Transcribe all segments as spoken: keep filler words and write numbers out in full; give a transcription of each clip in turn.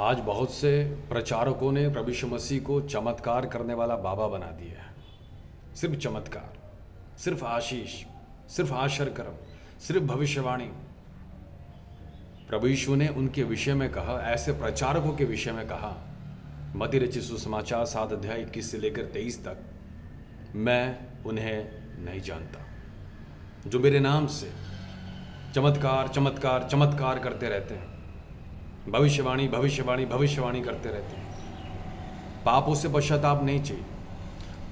आज बहुत से प्रचारकों ने प्रभु यीशु मसीह को चमत्कार करने वाला बाबा बना दिया है। सिर्फ चमत्कार, सिर्फ आशीष, सिर्फ आश्चर्यकर्म, सिर्फ भविष्यवाणी। प्रभु यीशु ने उनके विषय में कहा, ऐसे प्रचारकों के विषय में कहा, मत्ती रचित सुसमाचार सात अध्याय इक्कीस से लेकर तेईस तक, मैं उन्हें नहीं जानता जो मेरे नाम से चमत्कार चमत्कार चमत्कार करते रहते हैं, भविष्यवाणी भविष्यवाणी भविष्यवाणी करते रहते हैं। पापों से पश्चाताप नहीं चाहिए,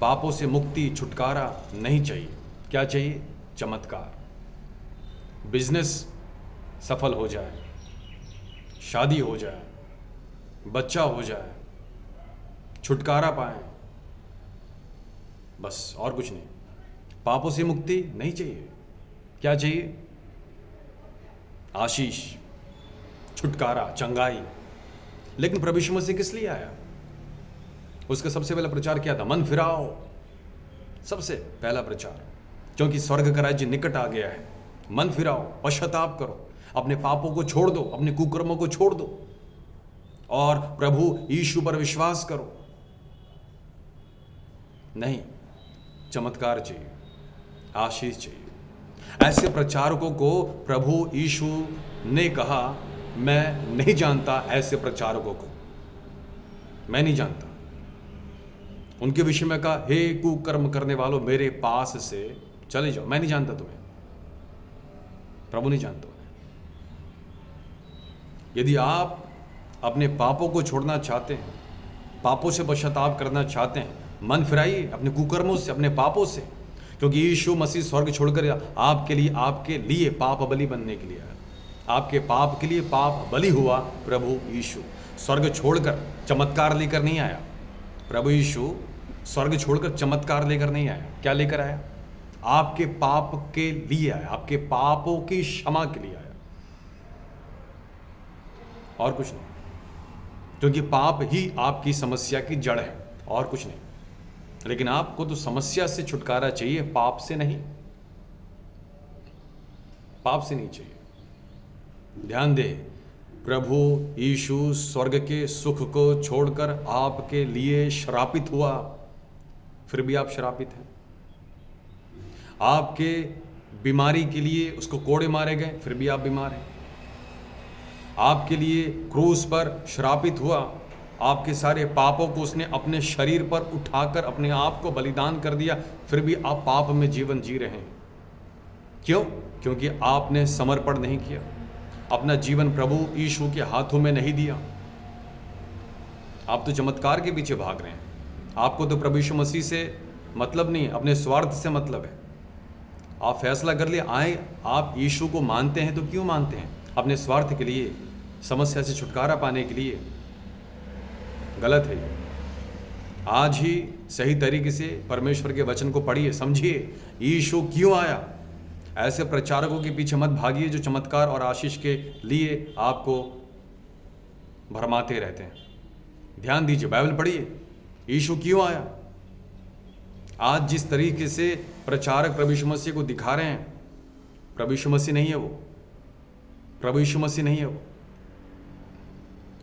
पापों से मुक्ति छुटकारा नहीं चाहिए। क्या चाहिए? चमत्कार। बिजनेस सफल हो जाए, शादी हो जाए, बच्चा हो जाए, छुटकारा पाए, बस और कुछ नहीं। पापों से मुक्ति नहीं चाहिए। क्या चाहिए? आशीष, छुटकारा, चंगाई। लेकिन प्रभु यीशु मसीह किस लिए आया? उसका सबसे पहला प्रचार क्या था? मन फिराओ, सबसे पहला प्रचार, क्योंकि स्वर्ग का राज्य निकट आ गया है। मन फिराओ, पश्चाताप करो, अपने पापों को छोड़ दो, अपने कुकर्मों को छोड़ दो और प्रभु यीशु पर विश्वास करो। नहीं, चमत्कार चाहिए, आशीष चाहिए। ऐसे प्रचारकों को प्रभु यीशु ने कहा, मैं नहीं जानता ऐसे प्रचारकों को, मैं नहीं जानता। उनके विषय में कहा, हे कुकर्म करने वालों, मेरे पास से चले जाओ, मैं नहीं जानता तुम्हें। प्रभु नहीं जानता। यदि आप अपने पापों को छोड़ना चाहते हैं, पापों से पश्चाताप करना चाहते हैं, मन फिराइए अपने कुकर्मों से, अपने पापों से, क्योंकि यीशु मसीह स्वर्ग छोड़कर आपके लिए आपके लिए पाप बलि बनने के लिए आया। आपके पाप के लिए पाप बलि हुआ प्रभु यीशु। स्वर्ग छोड़कर चमत्कार लेकर नहीं आया प्रभु यीशु, स्वर्ग छोड़कर चमत्कार लेकर नहीं आया। क्या लेकर आया? आपके पाप के लिए आया, आपके पापों की क्षमा के लिए आया, और कुछ नहीं। क्योंकि पाप ही आपकी समस्या की जड़ है, और कुछ नहीं। लेकिन आपको तो समस्या से छुटकारा चाहिए, पाप से नहीं, पाप से नहीं चाहिए। ध्यान दे, प्रभु यीशु स्वर्ग के सुख को छोड़कर आपके लिए श्रापित हुआ, फिर भी आप श्रापित हैं। आपके बीमारी के लिए उसको कोड़े मारे गए, फिर भी आप बीमार हैं। आपके लिए क्रूस पर श्रापित हुआ, आपके सारे पापों को उसने अपने शरीर पर उठाकर अपने आप को बलिदान कर दिया, फिर भी आप पाप में जीवन जी रहे हैं। क्यों? क्योंकि आपने समर्पण नहीं किया, अपना जीवन प्रभु यीशु के हाथों में नहीं दिया। आप तो चमत्कार के पीछे भाग रहे हैं, आपको तो प्रभु यीशु मसीह से मतलब नहीं, अपने स्वार्थ से मतलब है। आप फैसला कर लिए, आए आप यीशु को मानते हैं तो क्यों मानते हैं? अपने स्वार्थ के लिए, समस्या से छुटकारा पाने के लिए। गलत है। आज ही सही तरीके से परमेश्वर के वचन को पढ़िए, समझिए यीशु क्यों आया। ऐसे प्रचारकों के पीछे मत भागिए जो चमत्कार और आशीष के लिए आपको भरमाते रहते हैं। ध्यान दीजिए, बाइबल पढ़िए, यीशु क्यों आया। आज जिस तरीके से प्रचारक प्रभु यीशु मसीह को दिखा रहे हैं, प्रभु यीशु मसीह नहीं है वो, प्रभु यीशु मसीह नहीं है वो।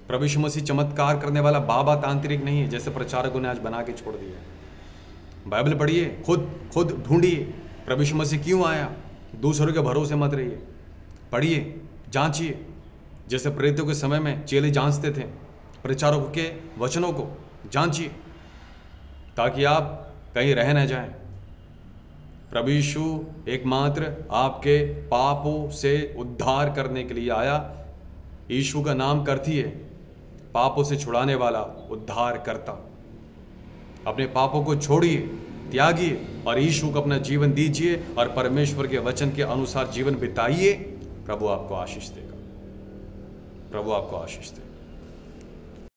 प्रभु यीशु मसीह चमत्कार करने वाला बाबा, तांत्रिक नहीं है जैसे प्रचारकों ने आज बना के छोड़ दिया है। बाइबल पढ़िए, खुद खुद ढूंढिए प्रभु यीशु मसीह क्यों आया। दूसरों के भरोसे मत रहिए, पढ़िए, जांचिए, जैसे प्रेरितों के समय में चेले जांचते थे प्रचारकों के वचनों को। जांचिए ताकि आप कहीं रह न जाएं। प्रभु यीशु एकमात्र आपके पापों से उद्धार करने के लिए आया। यीशु का नाम करती है, पापों से छुड़ाने वाला, उद्धार करता। अपने पापों को छोड़िए, त्यागिए और यीशु को अपना जीवन दीजिए और परमेश्वर के वचन के अनुसार जीवन बिताइए। प्रभु आपको आशीष देगा, प्रभु आपको आशीष देगा।